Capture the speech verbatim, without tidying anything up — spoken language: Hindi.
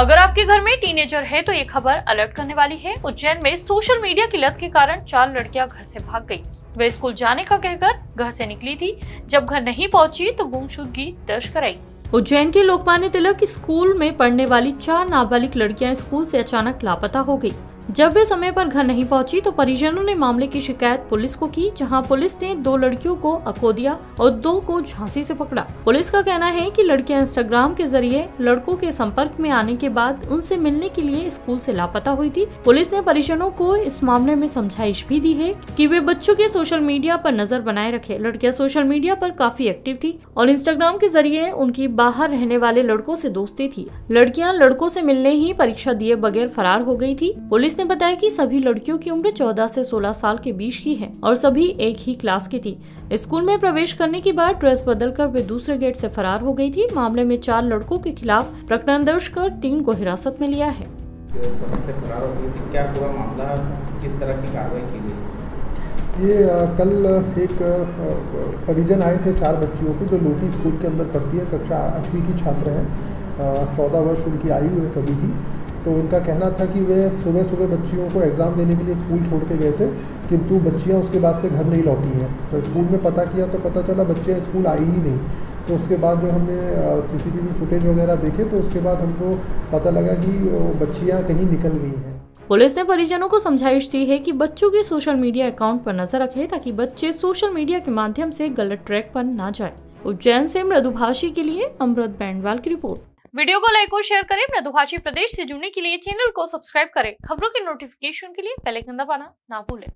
अगर आपके घर में टीनेजर है तो ये खबर अलर्ट करने वाली है। उज्जैन में सोशल मीडिया की लत के कारण चार लड़कियां घर से भाग गई। वे स्कूल जाने का कहकर घर से निकली थी, जब घर नहीं पहुंची तो गुमशुदगी दर्ज कराई। उज्जैन के लोकमान्य तिलक स्कूल में पढ़ने वाली चार नाबालिग लड़कियां स्कूल से अचानक लापता हो गयी। जब वे समय पर घर नहीं पहुंची तो परिजनों ने मामले की शिकायत पुलिस को की, जहां पुलिस ने दो लड़कियों को अकोदिया और दो को झांसी से पकड़ा। पुलिस का कहना है कि लड़कियां इंस्टाग्राम के जरिए लड़कों के संपर्क में आने के बाद उनसे मिलने के लिए स्कूल से लापता हुई थी। पुलिस ने परिजनों को इस मामले में समझाइश भी दी है कि वे बच्चों के सोशल मीडिया पर नजर बनाए रखे। लड़कियाँ सोशल मीडिया पर काफी एक्टिव थी और इंस्टाग्राम के जरिए उनकी बाहर रहने वाले लड़कों से दोस्ती थी। लड़कियाँ लड़कों से मिलने ही परीक्षा दिए बगैर फरार हो गयी थी। पुलिस ने बताया कि सभी लड़कियों की उम्र चौदह से सोलह साल के बीच की है और सभी एक ही क्लास की थी। स्कूल में प्रवेश करने के बाद ड्रेस बदलकर वे दूसरे गेट से फरार हो गई थी। मामले में चार लड़कों के खिलाफ प्रकरण दर्ज कर तीन को हिरासत में लिया है। ये कल एक परिजन आए थे चार बच्चियों के, जो लोटी स्कूल के अंदर पढ़ती है, कक्षा आठवीं की छात्रा है, चौदह वर्ष उनकी आयु है सभी की। तो इनका कहना था कि वे सुबह सुबह बच्चियों को एग्ज़ाम देने के लिए स्कूल छोड़ के गए थे, किंतु बच्चियां उसके बाद से घर नहीं लौटी हैं। तो स्कूल में पता किया तो पता चला बच्चे स्कूल आई ही नहीं। तो उसके बाद जो हमने सीसीटीवी फुटेज वगैरह देखे तो उसके बाद हमको पता लगा कि बच्चियां कहीं निकल गई हैं। पुलिस ने परिजनों को समझाइश दी है कि बच्चों के सोशल मीडिया अकाउंट पर नजर रखें ताकि बच्चे सोशल मीडिया के माध्यम से गलत ट्रैक पर ना जाए। उज्जैन से मृदुभाषी के लिए अमृत बैंडवाल की रिपोर्ट। वीडियो को लाइक और शेयर करें। मृदुभाषी प्रदेश से जुड़ने के लिए चैनल को सब्सक्राइब करें। खबरों के नोटिफिकेशन के लिए बेल आइकन दबाना ना भूलें।